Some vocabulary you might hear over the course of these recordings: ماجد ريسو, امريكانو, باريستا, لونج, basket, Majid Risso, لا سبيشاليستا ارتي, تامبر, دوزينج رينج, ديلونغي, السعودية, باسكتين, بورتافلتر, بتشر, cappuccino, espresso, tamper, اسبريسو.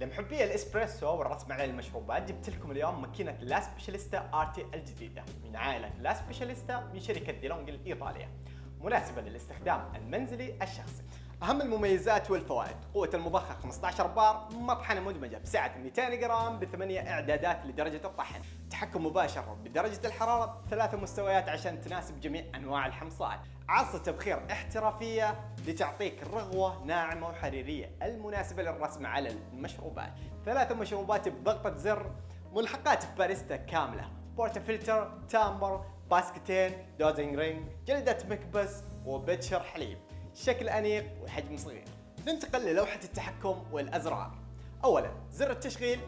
لمحبي الاسبريسو والرسم على المشروبات، جبت لكم اليوم ماكينة لا سبيشاليستا ارتي الجديدة من عائلة لا سبيشاليستا من شركة ديلونغي الإيطالية، مناسبة للاستخدام المنزلي الشخصي. أهم المميزات والفوائد: قوة المضخة 15 بار، مطحنة مدمجة بسعة 200 جرام بثمانية إعدادات لدرجة الطحن، تحكم مباشر بدرجة الحرارة بثلاث مستويات عشان تناسب جميع أنواع الحمصات، عصا تبخير احترافية لتعطيك رغوة ناعمة وحريرية المناسبة للرسم على المشروبات، ثلاث مشروبات بضغطة زر، ملحقات باريستا كاملة، بورتافلتر، تامبر، باسكتين، دوزنج رينج، جلدة مكبس وبتشر حليب، شكل أنيق وحجم صغير. ننتقل للوحة التحكم والأزرار. أولا زر التشغيل،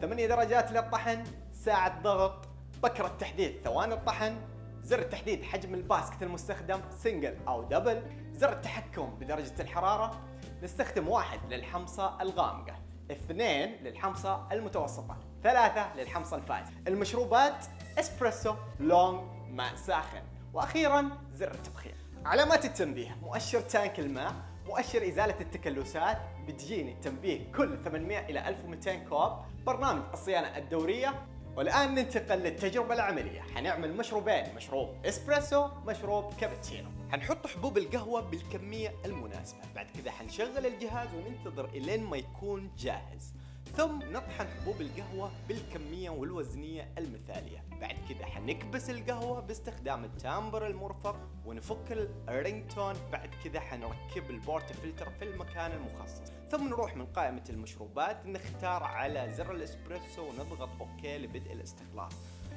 8 درجات للطحن، ساعة ضغط، بكرة تحديد ثواني الطحن، زر تحديد حجم الباسكت المستخدم سنجل أو دبل، زر التحكم بدرجة الحرارة، نستخدم واحد للحمصة الغامقة، اثنين للحمصة المتوسطة، ثلاثة للحمصة الفاتحة. المشروبات: اسبريسو، لونج، ماء ساخن، وأخيرا زر التبخير. علامات التنبيه: مؤشر تانك الماء، مؤشر إزالة التكلسات، بتجيني التنبيه كل 800 إلى 1200 كوب، برنامج الصيانة الدورية. والآن ننتقل للتجربة العملية، حنعمل مشروبين، مشروب اسبريسو، مشروب كابتشينو. حنحط حبوب القهوة بالكمية المناسبة، بعد كذا حنشغل الجهاز وننتظر إلين ما يكون جاهز، ثم نطحن حبوب القهوة بالكمية والوزنية المثالية، بعد كذا حنكبس القهوة باستخدام التامبر المرفق ونفك الرينغتون، بعد كذا حنركب البورتافلتر في المكان المخصص، ثم نروح من قائمة المشروبات نختار على زر الاسبريسو ونضغط اوكي لبدء الاستخلاص.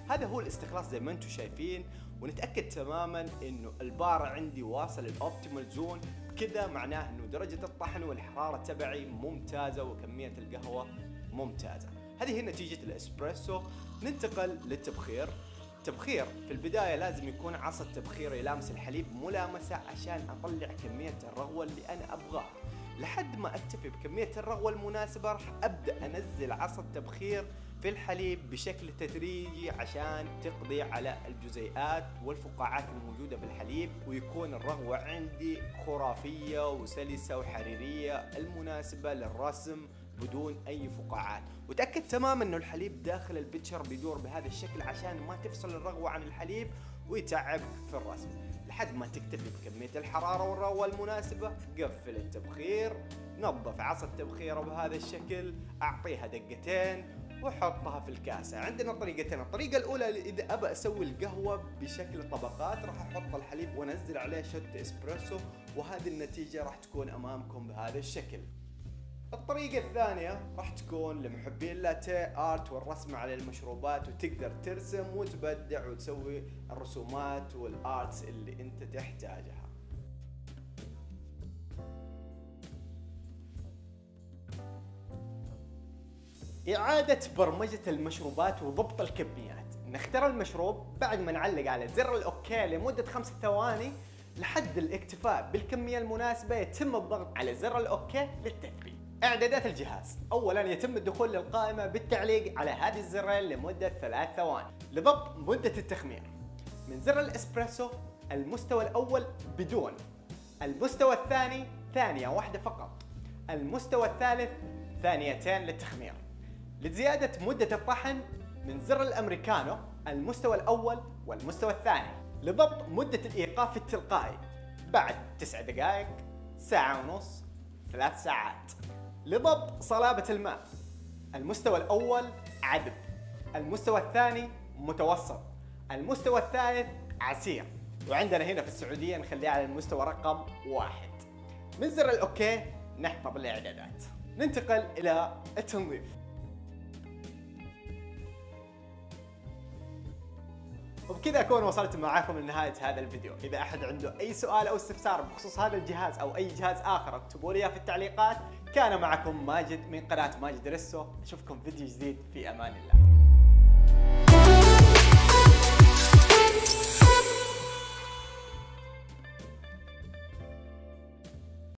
هذا هو الاستخلاص زي ما انتم شايفين، ونتأكد تماما انه البار عندي واصل الاوبتيمال زون، كذا معناه انه درجة الطحن والحرارة تبعي ممتازة وكمية القهوة ممتازة. هذه هي نتيجة الاسبريسو. ننتقل للتبخير. التبخير في البداية لازم يكون عصا التبخير يلامس الحليب ملامسة عشان اطلع كمية الرغوة اللي انا ابغاها. لحد ما اكتفي بكمية الرغوة المناسبة راح ابدأ انزل عصا التبخير في الحليب بشكل تدريجي عشان تقضي على الجزيئات والفقاعات الموجودة بالحليب، ويكون الرغوة عندي خرافية وسلسة وحريرية المناسبة للرسم بدون أي فقاعات. وتأكد تماما أنه الحليب داخل البيتشر بيدور بهذا الشكل عشان ما تفصل الرغوة عن الحليب ويتعب في الرسم. لحد ما تكتفي بكمية الحرارة والرغوة المناسبة قفل التبخير، نظف عصا التبخير بهذا الشكل، أعطيها دقتين وحطها في الكاسة. عندنا طريقتين: الطريقة الأولى إذا أبى أسوي القهوة بشكل طبقات راح أحط الحليب وأنزل عليه شوت إسبريسو، وهذه النتيجة راح تكون أمامكم بهذا الشكل. الطريقة الثانية راح تكون لمحبي اللاتيه آرت والرسم على المشروبات، وتقدر ترسم وتبدع وتسوي الرسومات والآرتس اللي أنت تحتاجها. إعادة برمجة المشروبات وضبط الكميات. نختار المشروب بعد ما نعلق على زر الأوكي لمدة 5 ثواني، لحد الاكتفاء بالكمية المناسبة يتم الضغط على زر الأوكي للتثبيت. إعدادات الجهاز: أولاً يتم الدخول للقائمة بالتعليق على هذه الزرين لمدة 3 ثواني لضبط مدة التخمير. من زر الإسبريسو المستوى الأول بدون، المستوى الثاني 1 ثانية فقط، المستوى الثالث 2 ثانية للتخمير. لزيادة مدة الطحن من زر الأمريكانو المستوى الأول والمستوى الثاني لضبط مدة الإيقاف التلقائي بعد 9 دقائق، 1.5 ساعة، 3 ساعات. لضبط صلابة الماء: المستوى الأول عذب، المستوى الثاني متوسط، المستوى الثالث عسير، وعندنا هنا في السعودية نخليه على المستوى رقم 1. من زر الأوكي نحفظ الإعدادات. ننتقل إلى التنظيف. وبكذا أكون وصلت معاكم لنهاية هذا الفيديو. إذا أحد عنده أي سؤال أو استفسار بخصوص هذا الجهاز أو أي جهاز آخر اكتبوا لي في التعليقات. كان معكم ماجد من قناة ماجد ريسو، أشوفكم فيديو جديد، في أمان الله.